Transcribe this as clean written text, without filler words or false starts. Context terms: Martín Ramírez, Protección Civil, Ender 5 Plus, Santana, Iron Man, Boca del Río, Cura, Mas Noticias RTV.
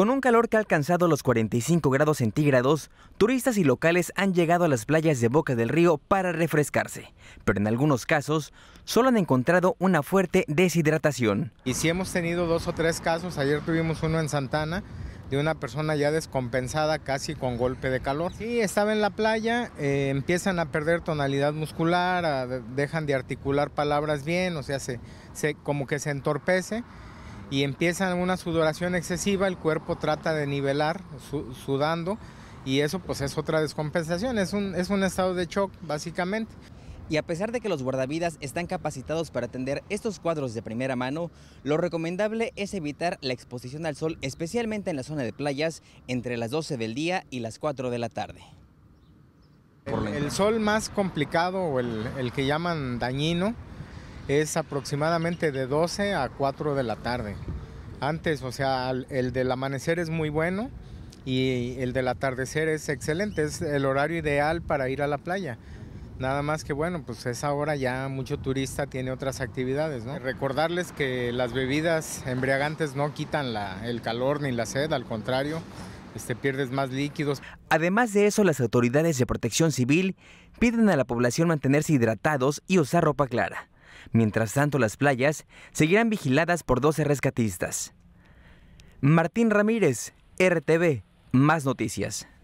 Con un calor que ha alcanzado los 45 grados centígrados, turistas y locales han llegado a las playas de Boca del Río para refrescarse, pero en algunos casos solo han encontrado una fuerte deshidratación. Y sí hemos tenido 2 o 3 casos. Ayer tuvimos uno en Santana de una persona ya descompensada, casi con golpe de calor. Sí, estaba en la playa, empiezan a perder tonalidad muscular, dejan de articular palabras bien, o sea, como que se entorpece. Y empieza una sudoración excesiva, el cuerpo trata de nivelar sudando y eso pues es otra descompensación, es un estado de shock básicamente. Y a pesar de que los guardavidas están capacitados para atender estos cuadros de primera mano, lo recomendable es evitar la exposición al sol, especialmente en la zona de playas, entre las 12 del día y las 4 de la tarde. El sol más complicado o el que llaman dañino, es aproximadamente de 12 a 4 de la tarde. Antes, o sea, el del amanecer es muy bueno y el del atardecer es excelente, es el horario ideal para ir a la playa. Nada más que bueno, pues esa hora ya mucho turista tiene otras actividades, ¿no? Recordarles que las bebidas embriagantes no quitan el calor ni la sed, al contrario, pierdes más líquidos. Además de eso, las autoridades de Protección Civil piden a la población mantenerse hidratados y usar ropa clara. Mientras tanto, las playas seguirán vigiladas por 12 rescatistas. Martín Ramírez, RTV, Más Noticias.